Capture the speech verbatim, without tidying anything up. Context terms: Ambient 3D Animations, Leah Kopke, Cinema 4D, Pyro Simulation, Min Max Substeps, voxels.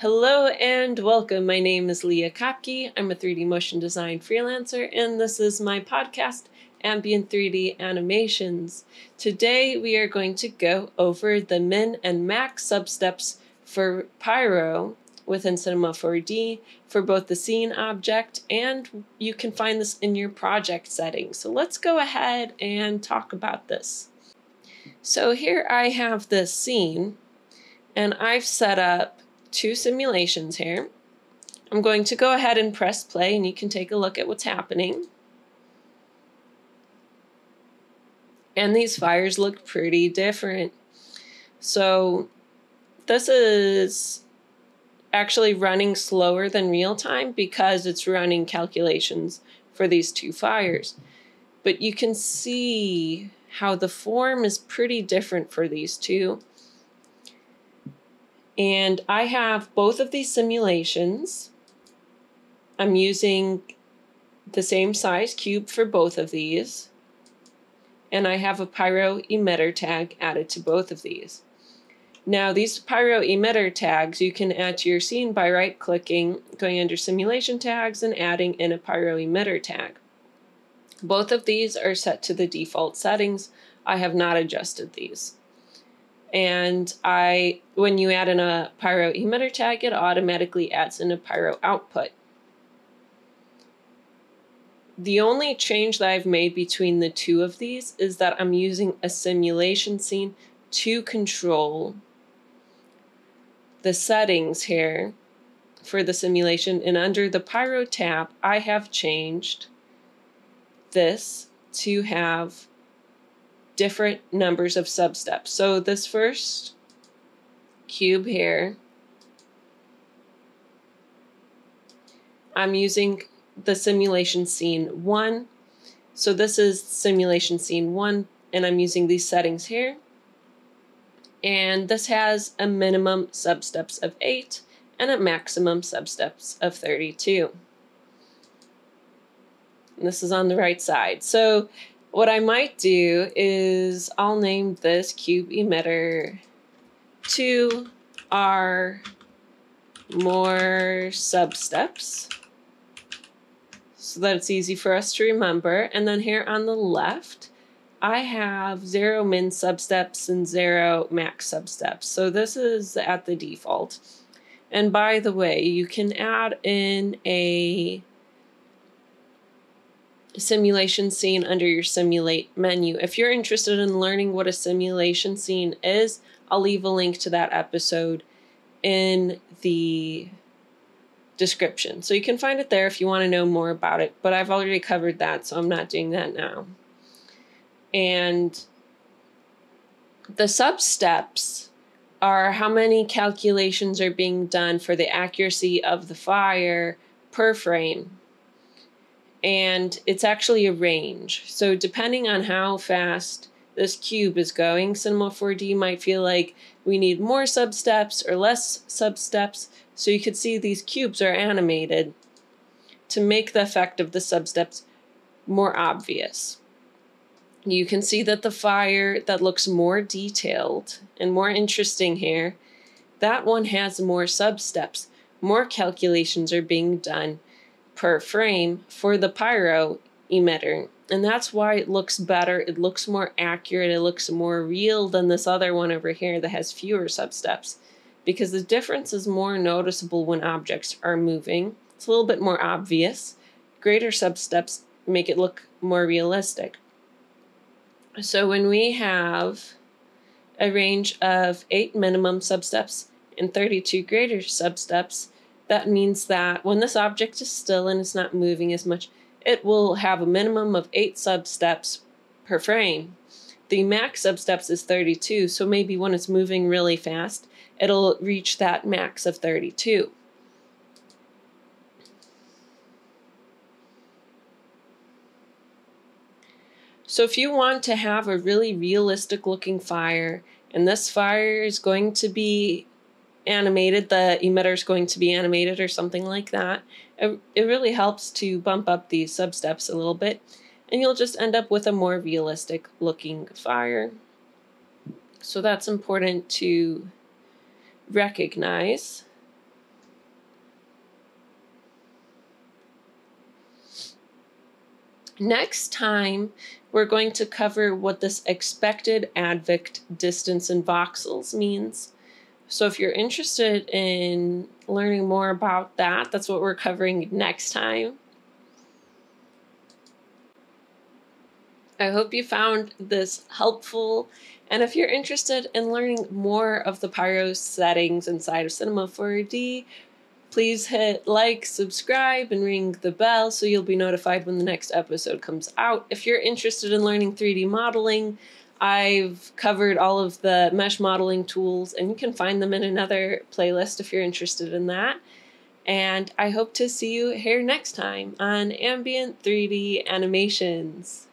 Hello and welcome. My name is Leah Kopke. I'm a three D motion design freelancer, and this is my podcast, Ambient three D Animations. Today we are going to go over the Min and Max Substeps for Pyro within Cinema four D for both the scene object, and you can find this in your project setting. So let's go ahead and talk about this. So here I have this scene, and I've set up two simulations here. I'm going to go ahead and press play, and you can take a look at what's happening. And these fires look pretty different. So this is actually running slower than real time because it's running calculations for these two fires. But you can see how the form is pretty different for these two. And I have both of these simulations. I'm using the same size cube for both of these. And I have a pyro emitter tag added to both of these. Now these pyro emitter tags you can add to your scene by right clicking, going under simulation tags, and adding in a pyro emitter tag. Both of these are set to the default settings. I have not adjusted these. And I, when you add in a pyro emitter tag, it automatically adds in a pyro output. The only change that I've made between the two of these is that I'm using a simulation scene to control the settings here for the simulation. And under the pyro tab, I have changed this to have different numbers of substeps. So this first cube here, I'm using the simulation scene one. So this is simulation scene one, and I'm using these settings here. And this has a minimum substeps of eight and a maximum substeps of thirty-two. And this is on the right side. So what I might do is I'll name this cube emitter two R more substeps so that it's easy for us to remember. And then here on the left, I have zero min substeps and zero max substeps. So this is at the default. And by the way, you can add in a simulation scene under your simulate menu. If you're interested in learning what a simulation scene is, I'll leave a link to that episode in the description. So you can find it there if you want to know more about it, but I've already covered that, so I'm not doing that now. And the substeps are how many calculations are being done for the accuracy of the fire per frame. And it's actually a range. So depending on how fast this cube is going, Cinema four D might feel like we need more substeps or less substeps. So you could see these cubes are animated to make the effect of the substeps more obvious. You can see that the fire that looks more detailed and more interesting here, that one has more substeps. More calculations are being done per frame for the pyro emitter. And that's why it looks better. It looks more accurate. It looks more real than this other one over here that has fewer substeps, because the difference is more noticeable when objects are moving. It's a little bit more obvious. Greater substeps make it look more realistic. So when we have a range of eight minimum substeps and thirty-two greater substeps, that means that when this object is still and it's not moving as much, it will have a minimum of eight substeps per frame. The max substeps is thirty-two, so maybe when it's moving really fast, it'll reach that max of thirty-two. So if you want to have a really realistic looking fire, and this fire is going to be animated, the emitter is going to be animated or something like that, it, it really helps to bump up these substeps a little bit, and you'll just end up with a more realistic looking fire. So that's important to recognize. Next time, we're going to cover what this expected advict distance in voxels means. So if you're interested in learning more about that, that's what we're covering next time. I hope you found this helpful. And if you're interested in learning more of the Pyro settings inside of Cinema four D, please hit like, subscribe, and ring the bell so you'll be notified when the next episode comes out. If you're interested in learning three D modeling, I've covered all of the mesh modeling tools, and you can find them in another playlist if you're interested in that. And I hope to see you here next time on Ambient three D Animations.